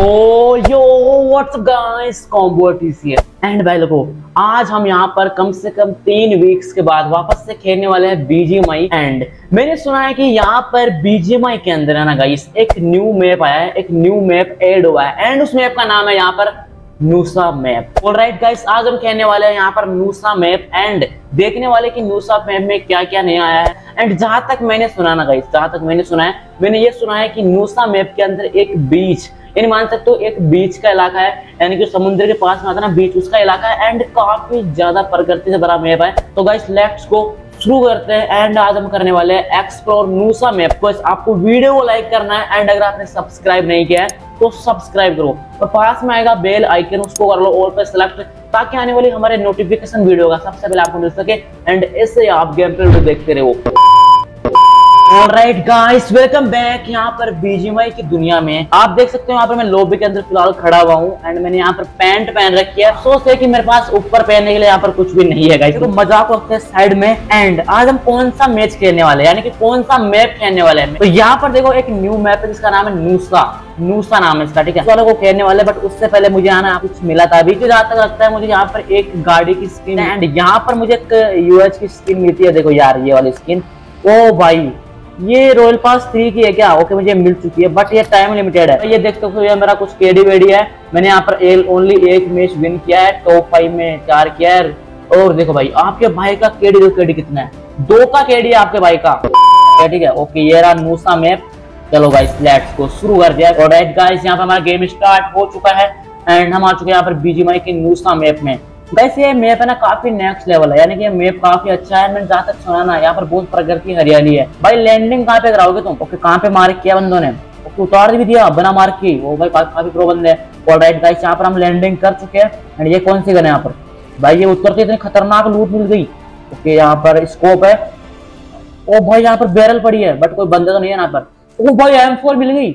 Yo WhatsApp guys combo TCM and भाई लोगों, आज हम यहाँ पर कम से कम 3 वीक्स के बाद वापस से खेलने वाले हैं बीजीएमआई। एंड मैंने सुना है कि यहाँ पर बीजीएमआई के अंदर है ना गाइस एक न्यू मैप आया है, एक न्यू मैप ऐड हुआ है एंड उस मैप का नाम है यहाँ पर नूसा मैप। ऑलराइट गाइस, आज हम खेलने वाले हैं यहाँ पर नूसा मैप एंड देखने वाले कि नूसा मैप में क्या क्या नया आया है। एंड जहां तक मैंने सुना है मैंने ये सुना है कि नूसा मैप के अंदर एक बीच, यानी मान सकते हो एक बीच का इलाका है, यानी कि समुद्र के पास में आता ना बीच, उसका इलाका है एंड काफी ज्यादा प्रकृति से भरा मैप है। तो गाइस लेट्स को शुरू करते हैं एंड आज हम करने वाले हैं एक्सप्लोर नूसा मैप। को आपको वीडियो को लाइक करना है एंड अगर आपने सब्सक्राइब नहीं किया है तो सब्सक्राइब करो और पास में आएगा बेल आइकन, उसको कर लो और पे सिलेक्ट, ताकि आने वाली हमारे नोटिफिकेशन वीडियो का सबसे पहले आपको मिल सके एंड इससे आप गेम प्ले वीडियो देखते रहो। Alright guys, welcome back. यहाँ पर बीजीएमआई की दुनिया में आप देख सकते हो यहाँ पर मैं लॉबी के अंदर फिलहाल खड़ा हुआ हूँ एंड मैंने यहाँ पर पैंट पहन रखी है। अफसोस है कि मेरे पास ऊपर पहनने के लिए यहाँ पर कुछ भी नहीं है गाइस, तो मजाक रखते हैं साइड में। एंड आज हम कौन सा मैच खेलने वाले हैं, यानी कि कौन सा मैप खेलने वाले हैं, तो यहाँ पर देखो एक न्यू मैप है जिसका नाम है नूसा नाम है इसका, ठीक है। चलो वो खेलने वाले, बट उससे पहले मुझे आना कुछ मिला था अभी, जहाँ तक लगता है मुझे यहाँ पर एक गाड़ी की स्किन एंड यहाँ पर मुझे एक यूएच की स्किन मिलती है। देखो यार ये वाली स्किन, ओ भाई ये रॉयल पास 3 की है क्या? ओके मुझे मिल चुकी है, बट ये टाइम लिमिटेड है। ये देख सकते हो ये मेरा कुछ केडी वेडी है, मैंने यहाँ पर ओनली एक मैच विन किया है, टॉप 5 में 4 किया है। और देखो भाई आपके भाई का केडी कितना है, 2 का केडी है आपके भाई का, ठीक है। ओके ये रहा नूसा मैप। चलो गाइस लेट्स को शुरू कर दिया। ऑलराइट गाइस, यहाँ पर हमारा गेम स्टार्ट हो चुका है एंड हम आ चुके हैं यहाँ पर बीजीएमआई के नूसा मैप में। वैसे ये मैप है ना काफी नेक्स्ट लेवल है, यानी कि ये मैप काफी अच्छा है। मैंने जहाँ तक सुना ना यहाँ पर बहुत प्रकृति हरियाली है। भाई लैंडिंग कहाँ पे कराओगे तुम? ओके कहाँ पे मार्क किया बंदों ने, ओके उतार भी दिया बना मार्क की, वो भाई काफी प्रो बंदे है। ऑलराइट गाइस, यहाँ पर हम लैंडिंग कर चुके हैं एंड ये कौन सी गन है यहाँ पर? भाई ये उतरते इतनी खतरनाक लूट मिल गई। ओके यहाँ पर स्कोप है, ओ भाई यहाँ पर बैरल पड़ी है बट कोई बंदा तो नहीं है यहाँ पर। ओ भाई M4 मिल गई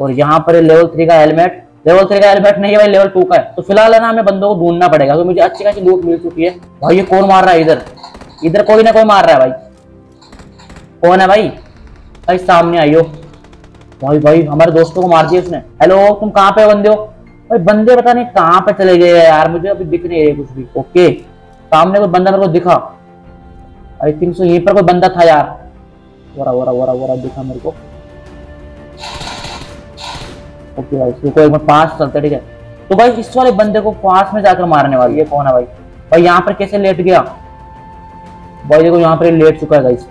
और यहाँ पर लेवल 3 का हेलमेट, लेवल 3 का हेलमेट नहीं है भाई, लेवल 2 का है। तो फिलहाल है ना हमें बंदों को ढूंढना पड़ेगा, तो मुझे अच्छी खासी लूट मिल चुकी है। भाई ये कौन मार रहा है इधर? इधर कोई ना कोई मार रहा है भाई, कौन है भाई? भाई सामने आइयो। भाई भाई हमारे दोस्तों को मार दिया उसने। हेलो तुम कहाँ पे बंदे हो? भाई बंदे पता नहीं कहाँ पे चले गए यार, मुझे अभी दिख नहीं रहे कुछ भी। ओके सामने कोई बंदा मेरे को दिखा, आई थिंक सो यहीं पर कोई बंदा था यार, वोरा दिखा मेरे को। ओके भाई रुको एक मिनट, पास चलते ठीक है। तो भाई इस वाले बंदे को पास में जाकर मारने वाली है, कौन है भाई? भाई यहाँ पर कैसे लेट गया? भाई देखो यहाँ पर लेट चुका है गाइस।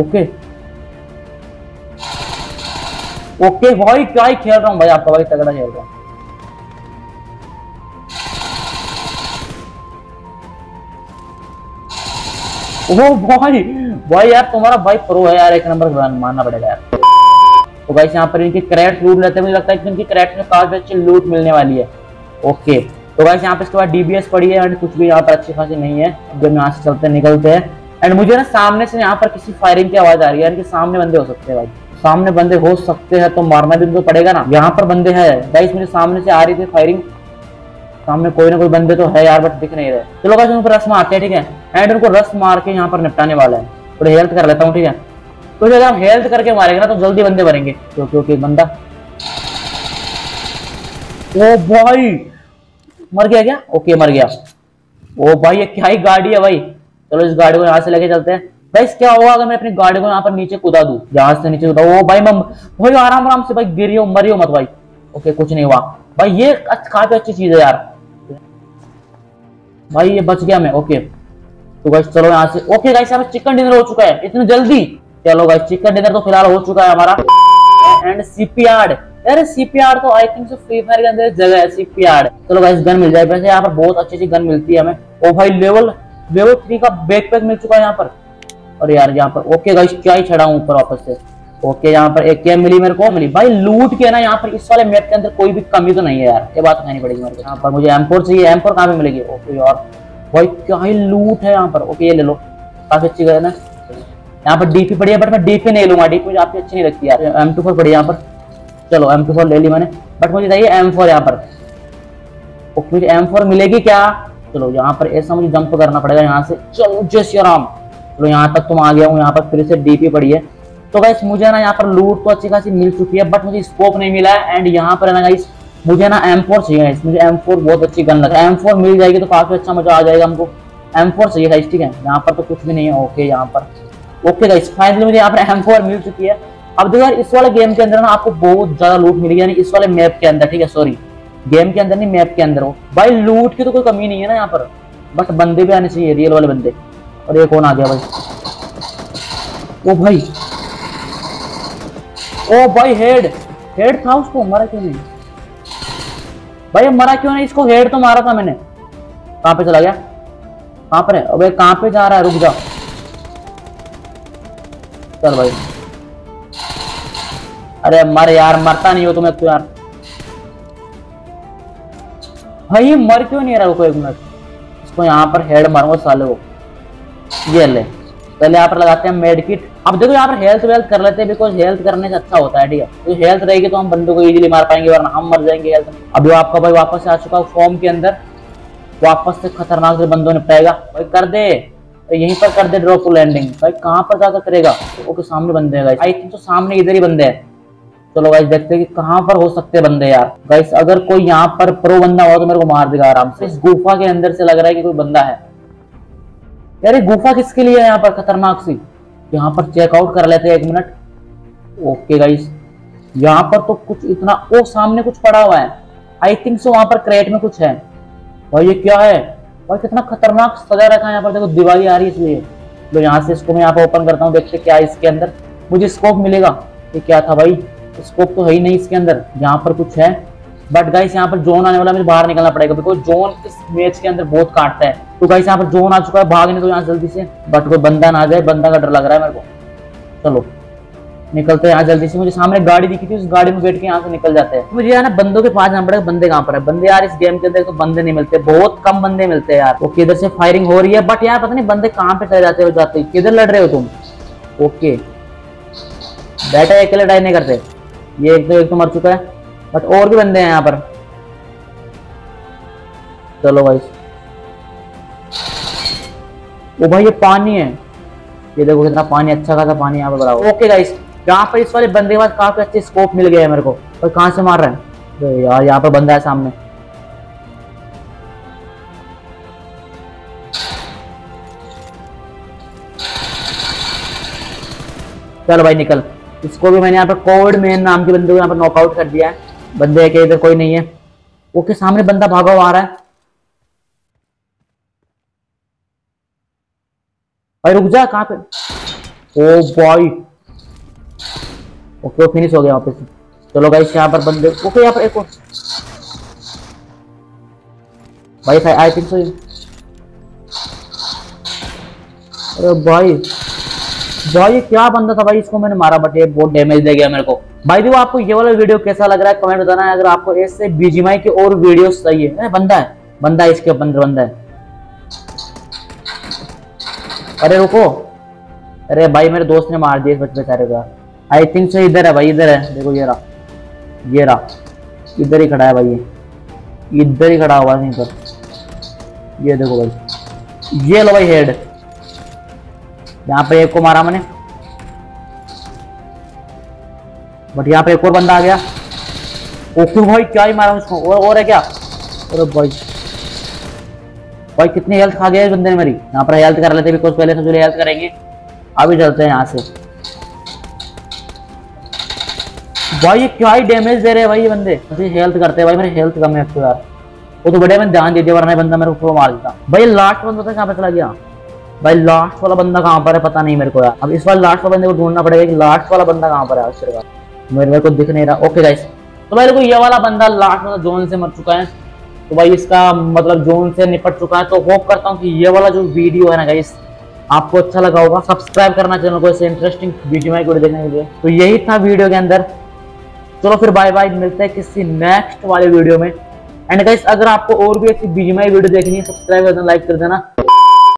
ओके ओके भाई क्या ही खेल रहा हूँ भाई, आपका भाई तगड़ा खेल रहा हूँ। ओह भाई यार तुम्हारा भाई प्रो है यार, एक नंबर मानना पड़ेगा यार। तो गाइस यहाँ पर इनकी क्रेट्स लूट लेते हैं, मुझे लगता है कि इनकी क्रेट्स में काफी अच्छी लूट मिलने वाली है। ओके तो गाइस यहाँ पे इसके बाद डीबीएस पड़ी है एंड कुछ भी यहाँ पर अच्छी खासी नहीं है। जब यहाँ से चलते निकलते हैं एंड मुझे ना सामने से यहाँ पर किसी फायरिंग की आवाज आ रही है, यानी कि सामने बंदे हो सकते हैं भाई, सामने बंदे हो सकते हैं तो मारना भी उनको पड़ेगा ना। यहाँ पर बंदे है गाइस, मुझे सामने से आ रही थी फायरिंग, सामने कोई ना कोई बंदे तो है यार बट दिख नहीं रहे। चलो गाइस उन पर रस मारते हैं ठीक है, एंड उनको रस मार के यहाँ पर निपटाने वाला है। थोड़ी हेल्थ कर लेता हूँ ठीक है, तो जब हम हेल्थ करके मारेंगे ना तो जल्दी बंदे मरेंगे। ओके बंदा, ओ भाई मर गया क्या? ओके मर गया। ओ भाई ये क्या ही गाड़ी है भाई, चलो इस गाड़ी को यहाँ से लेके चलते हैं। भाई क्या होगा अगर मैं अपनी गाड़ी को यहाँ पर नीचे कूदा दूं, यहाँ से नीचे कूदा? ओ भाई मैं आराम आराम से भाई, गिरियो मरियो मत भाई। ओके कुछ नहीं हुआ भाई, ये काफी अच्छी चीज है यार भाई, ये बच गया मैं। ओके तो गाइस चलो यहाँ से। ओके गाइस हमारा चिकन डिनर हो चुका है इतनी जल्दी। चलो गाइस चिकन डिनर तो फिलहाल हो चुका है हमारा। एंड सीपीआर, अरे सीपीआर तो I think so free fire के अंदर जगह है सीपीआर। चलो गाइस गन मिल जाए, वैसे यहाँ पर बहुत अच्छी अच्छी गन मिलती है हमें। ओ भाई लेवल 3 का बैकपैक मिल चुका है यहाँ पर। और यार यहाँ पर ओके गाइस क्या ही छड़ा हूँ ऊपर वापस से। ओके यहाँ पर एक कैम मिली मेरे को, मिली भाई लूट के ना यहाँ पर इस वाले मैप के अंदर कोई भी कमी तो नहीं है यार, ये बात कहनी पड़ेगी मेरे को। यहाँ पर मुझे M4 चाहिए, M4 कहाँ पे मिलेगी? ओके यार भाई क्या ही लूट है यहाँ पर। ओके ये ले लो, काफी अच्छी गन है। यहाँ पर डीपी पड़ी है बट मैं डीपी नहीं लूंगा, डीपी मुझे आपकी अच्छी नहीं लगती यार। M24 पड़ी यहाँ पर, चलो M24 ले ली मैंने, बट मुझे चाहिए M4 यहाँ पर। ओके मुझे M4 मिलेगी क्या? चलो यहाँ पर ऐसा मुझे जंप करना पड़ेगा यहाँ से, चलो जैसे आराम। चलो यहाँ तक तो आ गया हूँ, यहाँ पर फिर से डीपी पड़ी है। तो गाइस मुझे ना यहाँ पर लूट तो अच्छी खासी मिल चुकी है बट मुझे स्कोप नहीं मिला है। एंड यहाँ पर है ना गाइस मुझे ना M4 चाहिए गाइस, मुझे M4 बहुत अच्छी गन लग रहा है। M4 मिल जाएगी तो काफी अच्छा मजा आ जाएगा हमको। M4 चाहिए गाइस, ठीक है। यहाँ पर तो कुछ भी नहीं है। ओके यहाँ पर ओके गाइस फाइनली मुझे यहाँ पर M4 मिल चुकी है। अब देखो यार इस वाले गेम के अंदर ना आपको बहुत ज्यादा लूट मिलेगी, यानी इस वाले मैप के अंदर, ठीक है, सॉरी गेम के अंदर नहीं मैप के अंदर हो भाई। लूट की तो कोई कमी नहीं है ना यहाँ पर, बट बंदे भी आने चाहिए रियल वाले बंदे। और ये कौन आ गया भाई? ओ भाई हेड था उसको, मरा क्यों नहीं भाई? मरा क्यों नहीं? इसको हेड तो मारा था मैंने। कहाँ पे चला गया? कहाँ पर है? अबे कहाँ पे जा रहा है? रुक जा, चल भाई। अरे मर यार, मरता नहीं हो तो मैं तो यार भाई मर क्यों नहीं रहा? रुको एक मिनट, इसको यहाँ पर हेड मारूंगा साले को। ये ले, पहले यहाँ पर लगाते हैं मेड किट। अब देखो यहाँ पर हेल्थ वेल्थ कर लेते हैं बिकॉज हेल्थ करने से अच्छा होता है, ठीक है। तो हेल्थ रहेगी तो हम बंदों को इजीली मार पाएंगे, वरना हम मर जाएंगे हेल्थ। अभी आपका भाई वापस से आ चुका हूँ फॉर्म के अंदर, वापस से खतरनाक से बंदों ने पाएगा भाई। कर दे यहीं पर, कर दे ड्रॉप टू लैंडिंग भाई। कहाँ पर जाकर करेगा? ओके सामने बंदे हैं आई थिंक, तो सामने इधर ही बंदे हैं। चलो गाइस देखते हैं कि कहाँ पर हो सकते हैं बंदे यार। गाइस अगर कोई यहाँ पर प्रो बंदा हुआ तो मेरे को मार देगा आराम से। इस गुफा के अंदर से लग रहा है कि कोई बंदा है यार। ये गुफा किसके लिए है यहाँ पर खतरनाक सी? यहाँ पर चेकआउट कर लेते हैं एक मिनट। ओके गाइस यहाँ पर तो कुछ इतना, ओ सामने कुछ पड़ा हुआ है आई थिंक सो, वहां पर क्रेट में कुछ है भाई। ये क्या है भाई? कितना खतरनाक सजा रखा है यहाँ पर। देखो दिवाली आ रही है इसलिए। तो यहाँ से इसको मैं यहाँ पर ओपन करता हूँ, देखते क्या है इसके अंदर। मुझे स्कोप मिलेगा? ये क्या था भाई? स्कोप तो है ही नहीं इसके अंदर। यहाँ पर कुछ है बट गाइस यहाँ पर जोन आने वाला, मुझे बाहर निकलना पड़ेगा बिकॉज जोन इस मैच के अंदर बहुत काटता है। तो गाइस यहाँ पर जोन आ चुका है, भागने तो यहाँ जल्दी से, बट कोई बंदा ना आ जाए, बंदा का डर लग रहा है मेरे को। चलो निकलते हैं यहाँ जल्दी से। मुझे सामने गाड़ी दिखी थी, उस गाड़ी में बैठ के यहाँ से निकल जाते हैं। मुझे ना बंदों के पास जाना पड़ेगा। बंदे कहाँ पर है? बंदे यार इस गेम के अंदर तो बंदे नहीं मिलते, बहुत कम बंदे मिलते हैं यार। ओके इधर से फायरिंग हो रही है बट यार पता नहीं बंदे कहाँ पे चले जाते हो, जाते किधर लड़ रहे हो तुम? ओके बैठा है, अकेले लड़ाई नहीं करते। ये एक तो मर चुका है बट और भी बंदे हैं यहाँ पर। चलो भाई, ओ भाई ये पानी है, ये देखो कितना पानी, अच्छा खासा पानी यहाँ पर भरा हुआ। ओके गाइस यहाँ पर इस वाले बंदे के बाद काफी अच्छे स्कोप मिल गया है मेरे को। पर कहाँ से मार रहा है? तो यार यहाँ पर बंदा है सामने। चलो भाई निकल। इसको भी मैंने यहाँ पर कोविड मैन नाम के बंदे को यहाँ पर नॉकआउट कर दिया है। बंदे है कि इधर कोई नहीं है। ओके सामने बंदा भागा हुआ आ रहा है भाई। रुक जा, कहाँ पे? ओ भाई ओके वो फिनिश हो गया वापस। चलो गाइस यहाँ पर बंदे, ओके यहाँ पर एक और भाई आई थिंक सो। अरे भाई भाई ये क्या बंदा था भाई? इसको मैंने मारा बट ये बहुत डैमेज दे गया मेरे को। भाई देखो आपको ये वाला वीडियो कैसा लग रहा है कमेंट बताना। अगर आपको ऐसे बीजीएमआई के और वीडियो चाहिए, बंदा है इसके अंदर बंदा है। अरे रुको, अरे भाई मेरे दोस्त ने मार दिया इस बच्चे बेचारे को। आई थिंक सो इधर है भाई, इधर है, देखो ये रहा, ये रहा, इधर ही खड़ा है भाई, ये इधर ही खड़ा हुआ है यहीं पर। ये देखो भाई, ये लो भाई हेड। यहाँ पर एक को मारा मैंने बट यहाँ पर एक और बंदा आ गया। ओके भाई क्या ही मारा उसको, और है क्या? अरे भाई कितनी हेल्थ खा गया इस बंदे ने मेरी। यहाँ पर हेल्थ कर लेते हैं बिकॉज पहले सबसे हेल्थ करेंगे। अभी चलते हैं यहाँ से। भाई ये क्या ही डैमेज दे रहे हैं भाई ये बंदे। ऐसे हेल्थ करते हैं भाई, मेरी हेल्थ कम है तो यार। वो तो बढ़िया मैंने ध्यान दे दिया वरना बंदा मेरे को मार देता। भाई लास्ट बंदा था कहाँ पे चला गया? भाई लास्ट वाला बंदा कहाँ पर है पता नहीं मेरे को यार। अब इस बार लास्ट वाले बंदे को ढूंढना पड़ेगा कि लास्ट वाला बंदा कहाँ पर है। आश्चर्य मेरे को दिख नहीं रहा। ओके गाइस तो भाई देखो ये वाला बंदा लास्ट वाला जोन से मर चुका है। तो भाई इसका मतलब जोन से निपट चुका है। तो होप करता हूँ कि ये वाला जो वीडियो है ना गाइस आपको अच्छा लगा होगा। सब्सक्राइब करना चैनल को ऐसे इंटरेस्टिंग बीजीएमआई को देखने के लिए। तो यही था वीडियो के अंदर। चलो फिर बाय बाय, मिलते हैं किसी नेक्स्ट वाले वीडियो में। एंड गाइस अगर आपको और भी ऐसी बीजीएमआई वीडियो देखनी है सब्सक्राइब कर देना, लाइक कर देना।